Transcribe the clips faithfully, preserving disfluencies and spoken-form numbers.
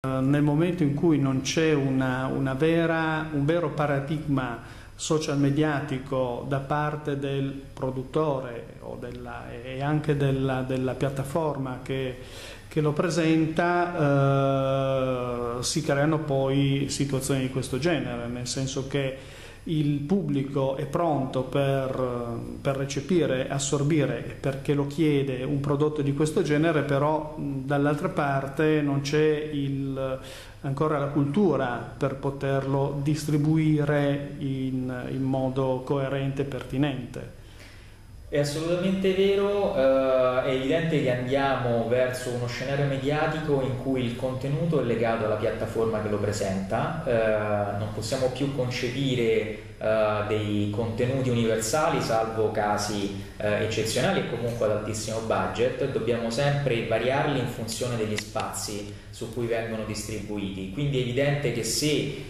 Nel momento in cui non c'è una, una vera, un vero paradigma social mediatico da parte del produttore o della, e anche della, della piattaforma che, che lo presenta, eh, si creano poi situazioni di questo genere, nel senso che il pubblico è pronto per, per recepire, assorbire, perché lo chiede, un prodotto di questo genere, però dall'altra parte non c'è ancora la cultura per poterlo distribuire in, in modo coerente e pertinente. È assolutamente vero, eh, è evidente che andiamo verso uno scenario mediatico in cui il contenuto è legato alla piattaforma che lo presenta, eh, non possiamo più concepire eh, dei contenuti universali salvo casi eh, eccezionali e comunque ad altissimo budget, dobbiamo sempre variarli in funzione degli spazi su cui vengono distribuiti, quindi è evidente che se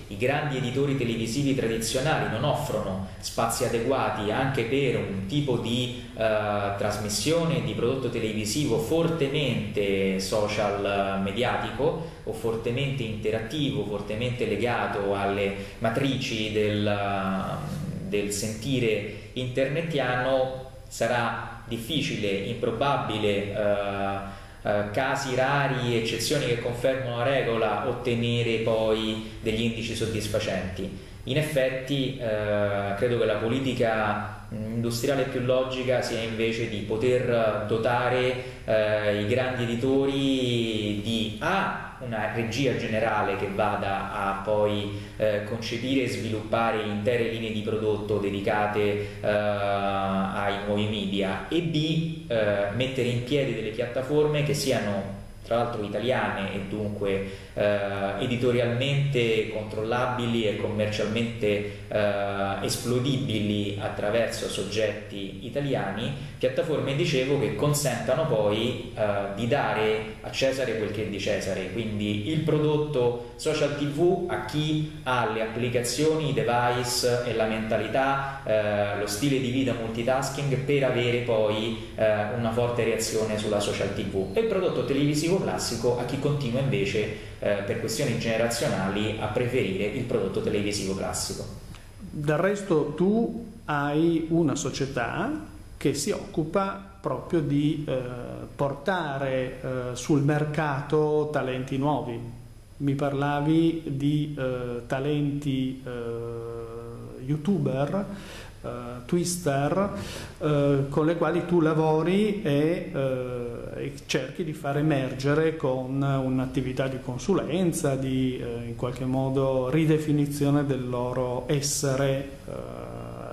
i grandi editori televisivi tradizionali non offrono spazi adeguati anche per un tipo di eh, trasmissione, di prodotto televisivo fortemente social mediatico o fortemente interattivo, fortemente legato alle matrici del, del sentire internetiano, sarà difficile, improbabile, eh, Uh, casi rari, eccezioni che confermano la regola, ottenere poi degli indici soddisfacenti. In effetti uh, credo che la politica industriale più logica sia invece di poter dotare uh, i grandi editori di A, una regia generale che vada a poi uh, concepire e sviluppare intere linee di prodotto dedicate uh, ai nuovi media, e B, Uh, mettere in piedi delle piattaforme che siano tra l'altro italiane e dunque uh, editorialmente controllabili e commercialmente uh, esplodibili attraverso soggetti italiani, piattaforme, dicevo, che consentano poi uh, di dare a Cesare quel che è di Cesare, quindi il prodotto social tivù a chi ha le applicazioni, i device e la mentalità, eh, lo stile di vita multitasking per avere poi eh, una forte reazione sulla social tivù, e il prodotto televisivo classico a chi continua invece eh, per questioni generazionali a preferire il prodotto televisivo classico. Del resto tu hai una società che si occupa proprio di eh, portare eh, sul mercato talenti nuovi. Mi parlavi di eh, talenti eh, youtuber, eh, twister, eh, con le quali tu lavori e, eh, e cerchi di far emergere con un'attività di consulenza, di eh, in qualche modo ridefinizione del loro essere eh,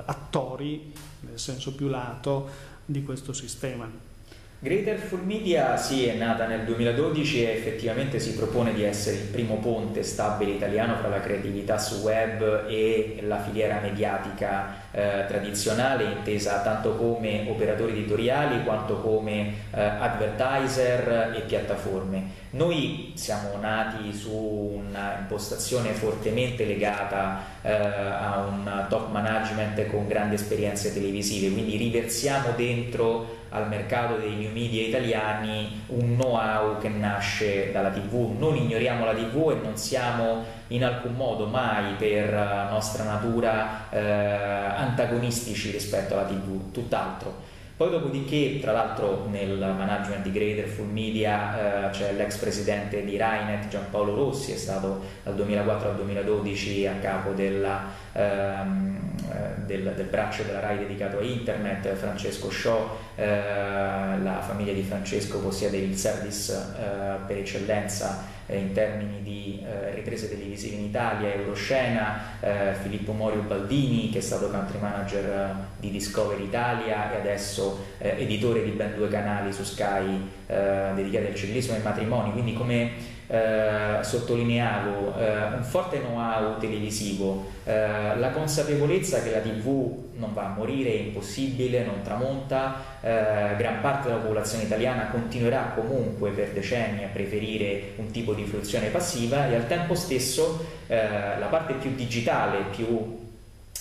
attori, nel senso più lato, di questo sistema. Greater Fool Media sì, è nata nel duemiladodici e effettivamente si propone di essere il primo ponte stabile italiano fra la creatività su web e la filiera mediatica eh, tradizionale, intesa tanto come operatori editoriali quanto come eh, advertiser e piattaforme. Noi siamo nati su un'impostazione fortemente legata eh, a un top management con grandi esperienze televisive, quindi riversiamo dentro al mercato dei new media italiani un know-how che nasce dalla tivù. Non ignoriamo la tivù e non siamo in alcun modo mai per nostra natura eh, antagonistici rispetto alla tivù, tutt'altro. Poi dopodiché, tra l'altro, nel management di Greater Fool Media eh, c'è l'ex presidente di RaiNet Gianpaolo Rossi, è stato dal duemilaquattro al duemiladodici a capo della, ehm, del, del braccio della Rai dedicato a internet. Francesco Sciò, eh, la famiglia di Francesco possiede il service eh, per eccellenza in termini di eh, riprese televisive in Italia, Euroscena, eh, Filippo Morio Baldini, che è stato country manager eh, di Discovery Italia e adesso eh, editore di ben due canali su Sky eh, dedicati al ciclismo e ai matrimoni, quindi come eh, sottolineavo eh, un forte know-how televisivo, eh, la consapevolezza che la tivù non va a morire, è impossibile, non tramonta, eh, gran parte della popolazione italiana continuerà comunque per decenni a preferire un tipo di fruizione passiva, e al tempo stesso eh, la parte più digitale, più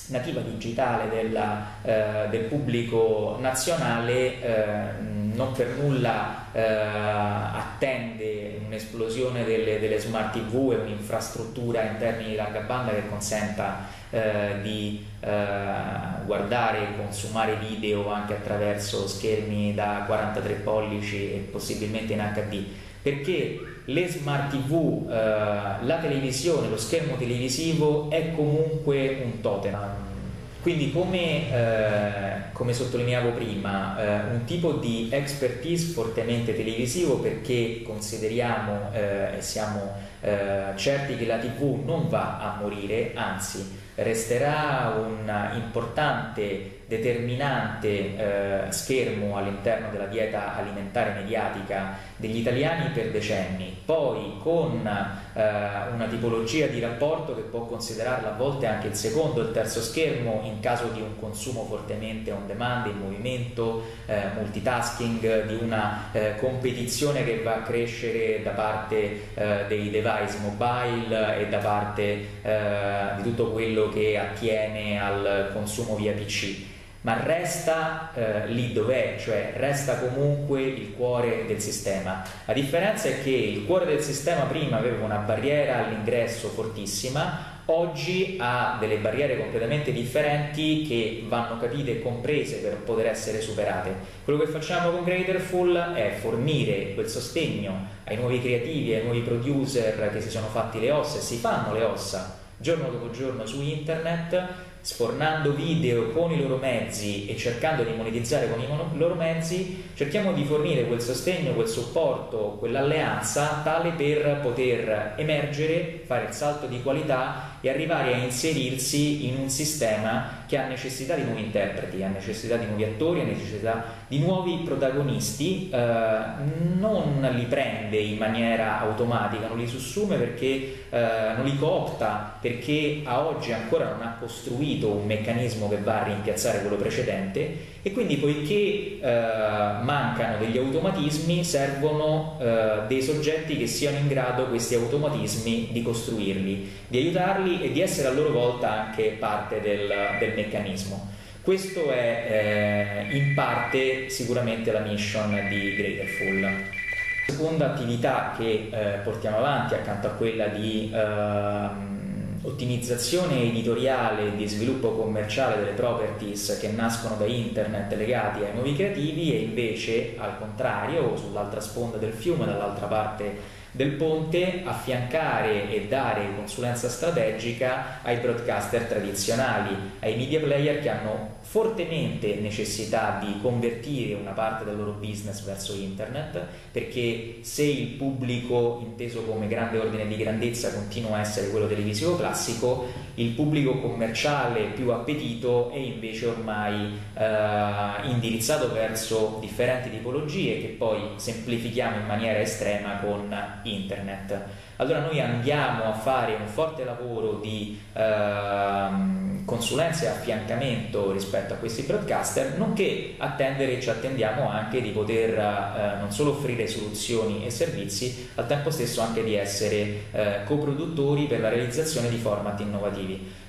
nativa digitale della, eh, del pubblico nazionale eh, non per nulla eh, attende un'esplosione delle, delle smart tivù e un'infrastruttura in termini di larga banda che consenta eh, di eh, guardare e consumare video anche attraverso schermi da quarantatré pollici e possibilmente in acca di, perché le smart tivù, eh, la televisione, lo schermo televisivo è comunque un totem. Quindi come, eh, come sottolineavo prima, eh, un tipo di expertise fortemente televisivo, perché consideriamo e eh, siamo eh, certi che la tivù non va a morire, anzi resterà un importante determinante eh, schermo all'interno della dieta alimentare mediatica degli italiani per decenni, poi con eh, una tipologia di rapporto che può considerarla a volte anche il secondo e il terzo schermo in caso di un consumo fortemente on demand, in movimento, eh, multitasking, di una eh, competizione che va a crescere da parte eh, dei device mobile e da parte eh, di tutto quello che attiene al consumo via pi ci. Ma resta eh, lì dov'è, cioè resta comunque il cuore del sistema. La differenza è che il cuore del sistema prima aveva una barriera all'ingresso fortissima, oggi ha delle barriere completamente differenti che vanno capite e comprese per poter essere superate. Quello che facciamo con Greater Fool è fornire quel sostegno ai nuovi creativi, ai nuovi producer che si sono fatti le ossa e si fanno le ossa giorno dopo giorno su internet, sfornando video con i loro mezzi e cercando di monetizzare con i mono- loro mezzi. Cerchiamo di fornire quel sostegno, quel supporto, quell'alleanza tale per poter emergere, fare il salto di qualità e arrivare a inserirsi in un sistema che ha necessità di nuovi interpreti, ha necessità di nuovi attori, ha necessità di nuovi protagonisti, eh, non li prende in maniera automatica, non li sussume perché eh, non li coopta, perché a oggi ancora non ha costruito un meccanismo che va a rimpiazzare quello precedente, e quindi poiché eh, mancano degli automatismi servono eh, dei soggetti che siano in grado questi automatismi di costruirli, di aiutarli e di essere a loro volta anche parte del, del meccanismo. Questo è eh, in parte sicuramente la mission di Greater Fool. La seconda attività che eh, portiamo avanti accanto a quella di eh, ottimizzazione editoriale e di sviluppo commerciale delle properties che nascono da internet legati ai nuovi creativi, e invece al contrario, sull'altra sponda del fiume, dall'altra parte del ponte, affiancare e dare consulenza strategica ai broadcaster tradizionali, ai media player che hanno fortemente necessità di convertire una parte del loro business verso internet, perché se il pubblico inteso come grande ordine di grandezza continua a essere quello televisivo classico, il pubblico commerciale più appetito è invece ormai eh, indirizzato verso differenti tipologie che poi semplifichiamo in maniera estrema con internet. Allora noi andiamo a fare un forte lavoro di eh, consulenza e affiancamento rispetto a questi broadcaster, nonché attendere, ci attendiamo anche di poter eh, non solo offrire soluzioni e servizi, al tempo stesso anche di essere eh, coproduttori per la realizzazione di format innovativi.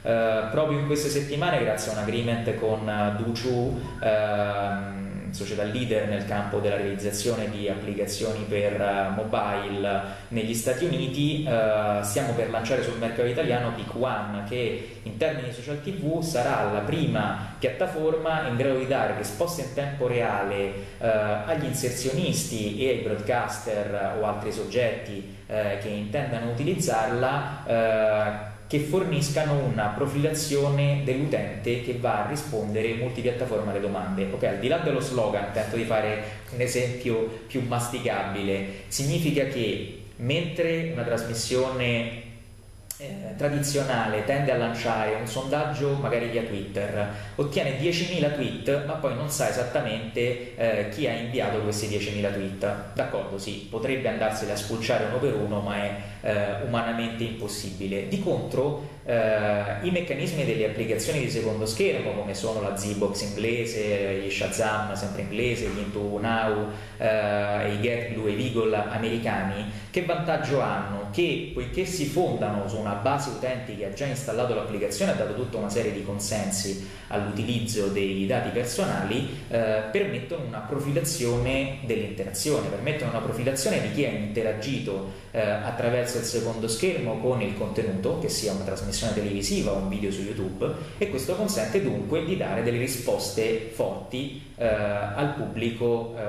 Eh, proprio in queste settimane, grazie a un agreement con DuChu, eh, società leader nel campo della realizzazione di applicazioni per mobile negli Stati Uniti, eh, stiamo per lanciare sul mercato italiano Pic One, che in termini di social tivù sarà la prima piattaforma in grado di dare risposte in tempo reale eh, agli inserzionisti e ai broadcaster o altri soggetti eh, che intendano utilizzarla, eh, che forniscano una profilazione dell'utente che va a rispondere multipiattaforma alle domande. Ok, al di là dello slogan, tento di fare un esempio più masticabile, significa che mentre una trasmissione eh, tradizionale tende a lanciare un sondaggio magari via Twitter, ottiene diecimila tweet ma poi non sa esattamente eh, chi ha inviato questi diecimila tweet. D'accordo, sì, potrebbe andarsene a spulciare uno per uno, ma è Uh, umanamente impossibile. Di contro uh, i meccanismi delle applicazioni di secondo schermo, come sono la Z-Box inglese, gli Shazam sempre inglese, gli Into Now uh, i Get Blue e i Vigol americani, che vantaggio hanno? Che poiché si fondano su una base utenti che ha già installato l'applicazione, ha dato tutta una serie di consensi all'utilizzo dei dati personali, eh, permettono una profilazione dell'interazione, permettono una profilazione di chi ha interagito eh, attraverso il secondo schermo con il contenuto, che sia una trasmissione televisiva o un video su YouTube, e questo consente dunque di dare delle risposte forti eh, al pubblico, eh,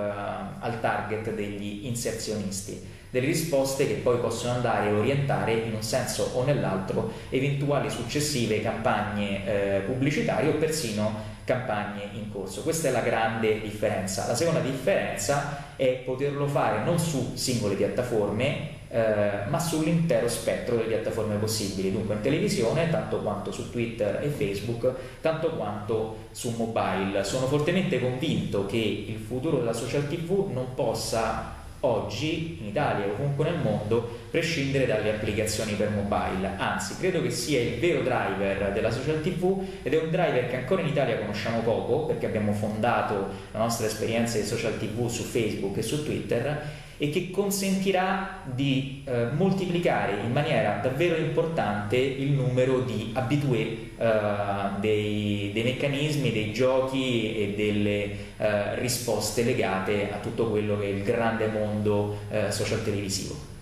al target degli inserzionisti, delle risposte che poi possono andare a orientare in un senso o nell'altro eventuali successive campagne eh, pubblicitarie o persino campagne in corso. Questa è la grande differenza. La seconda differenza è poterlo fare non su singole piattaforme, eh, ma sull'intero spettro delle piattaforme possibili, dunque in televisione tanto quanto su Twitter e Facebook, tanto quanto su mobile. Sono fortemente convinto che il futuro della social tivù non possa oggi in Italia o comunque nel mondo prescindere dalle applicazioni per mobile, anzi credo che sia il vero driver della social tivù, ed è un driver che ancora in Italia conosciamo poco perché abbiamo fondato la nostra esperienza di social tivù su Facebook e su Twitter, e che consentirà di eh, moltiplicare in maniera davvero importante il numero di abitué eh, dei, dei meccanismi, dei giochi e delle eh, risposte legate a tutto quello che è il grande mondo eh, social televisivo.